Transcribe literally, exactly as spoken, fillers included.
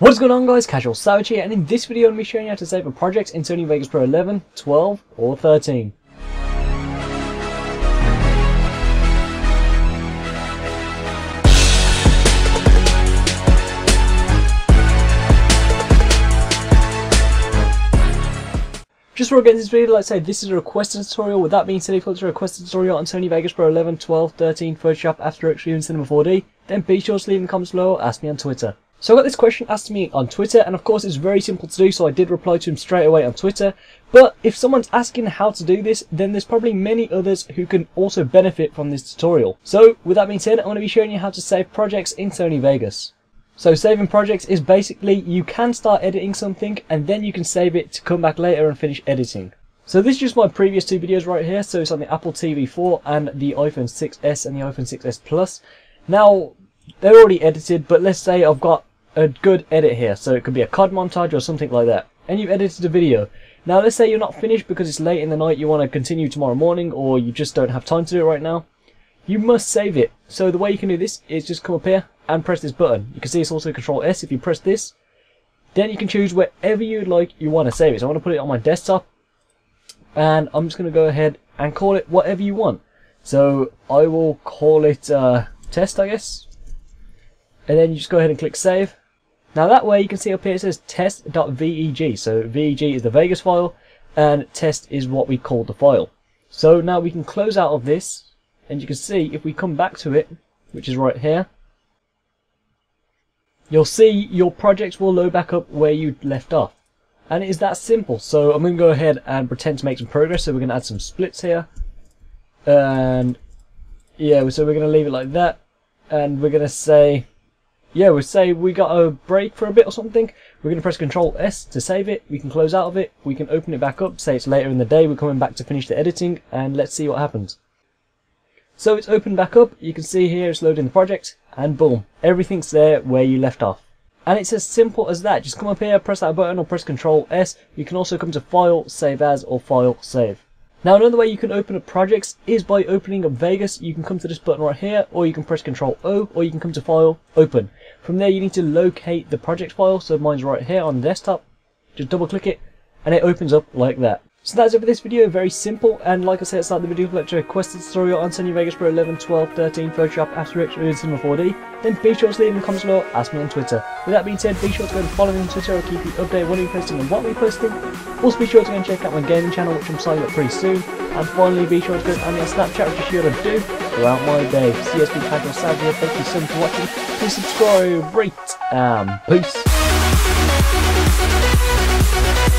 What's going on, guys? Casual Savage here, and in this video I'm going to be showing you how to save a project in Sony Vegas Pro eleven, twelve or thirteen. Just before I get into this video, like I say, this is a requested tutorial. With that being said, if you want to request a tutorial on Sony Vegas Pro eleven, twelve, thirteen, Photoshop, After Extreme and Cinema four D, then be sure to leave in the comments below or ask me on Twitter. So I got this question asked to me on Twitter, and of course it's very simple to do, so I did reply to him straight away on Twitter. But if someone's asking how to do this, then there's probably many others who can also benefit from this tutorial. So with that being said, I'm going to be showing you how to save projects in Sony Vegas. So saving projects is basically you can start editing something and then you can save it to come back later and finish editing. So this is just my previous two videos right here, so it's on the Apple T V four and the iPhone six S and the iPhone six S Plus. Now, they're already edited, but let's say I've got a good edit here, so it could be a C O D montage or something like that, and you've edited a video. Now let's say you're not finished because it's late in the night, you want to continue tomorrow morning, or you just don't have time to do it right now. You must save it. So the way you can do this is just come up here and press this button. You can see it's also Control S. If you press this, then you can choose wherever you'd like you want to save it. So I want to put it on my desktop, and I'm just going to go ahead and call it whatever you want. So I will call it uh, test, I guess, and then you just go ahead and click save. Now that way you can see up here it says test.veg, so veg is the Vegas file and test is what we call the file. So now we can close out of this, and you can see if we come back to it, which is right here, you'll see your projects will load back up where you left off. And it is that simple. So I'm going to go ahead and pretend to make some progress, so we're going to add some splits here. And yeah, so we're going to leave it like that, and we're going to say, yeah, we'll say we got a break for a bit or something. We're going to press Control S to save it. We can close out of it. We can open it back up. Say it's later in the day. We're coming back to finish the editing, and let's see what happens. So it's opened back up. You can see here it's loading the project, and boom, everything's there where you left off. And it's as simple as that. Just come up here, press that button, or press Control S. You can also come to File, Save As, or File, Save. Now another way you can open up projects is by opening up Vegas. You can come to this button right here, or you can press Control O, or you can come to File, Open. From there you need to locate the project file, so mine's right here on the desktop. Just double click it, and it opens up like that. So that's it for this video, very simple, and like I said, it's like the video lecture requested tutorial on Sony Vegas Pro eleven, twelve, thirteen, Photoshop, After Extreme, Cinema four D, then be sure to leave in the comments below, ask me on Twitter. With that being said, be sure to go and follow me on Twitter, I'll keep you updated when we're posting and what we're posting. Also be sure to go and check out my gaming channel, which I'm signing up pretty soon, and finally be sure to go and add me on Snapchat, which you sure to do throughout my day. C S B Casual Savage here, thank you so much for watching, please subscribe, rate, and peace.